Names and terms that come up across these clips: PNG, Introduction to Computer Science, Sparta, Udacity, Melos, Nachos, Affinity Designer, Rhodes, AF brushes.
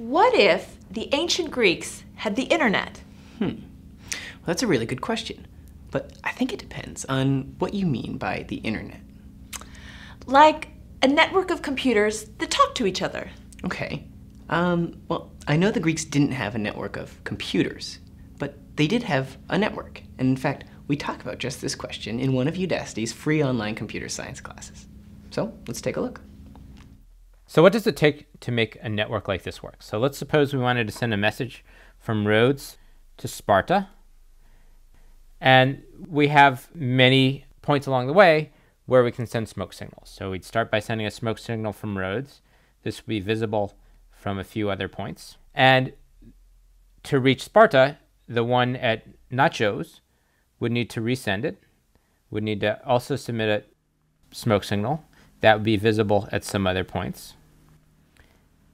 What if the ancient Greeks had the internet? Well, that's a really good question, but I think it depends on what you mean by the internet. Like a network of computers that talk to each other. Okay. Well, I know the Greeks didn't have a network of computers, but they did have a network. And in fact, we talk about just this question in one of Udacity's free online computer science classes. So let's take a look. So what does it take to make a network like this work? So let's suppose we wanted to send a message from Rhodes to Sparta. And we have many points along the way where we can send smoke signals. So we'd start by sending a smoke signal from Rhodes. This would be visible from a few other points. And to reach Sparta, the one at Nachos would need to resend it, would need to also submit a smoke signal that would be visible at some other points.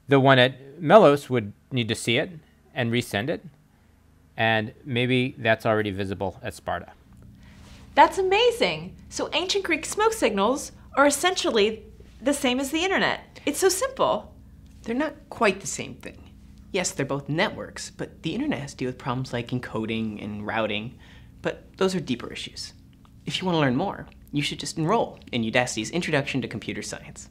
The one at Melos would need to see it and resend it, and maybe that's already visible at Sparta. That's amazing. So ancient Greek smoke signals are essentially the same as the internet. It's so simple. They're not quite the same thing. Yes, they're both networks, but the internet has to deal with problems like encoding and routing, but those are deeper issues. If you want to learn more, you should just enroll in Udacity's Introduction to Computer Science.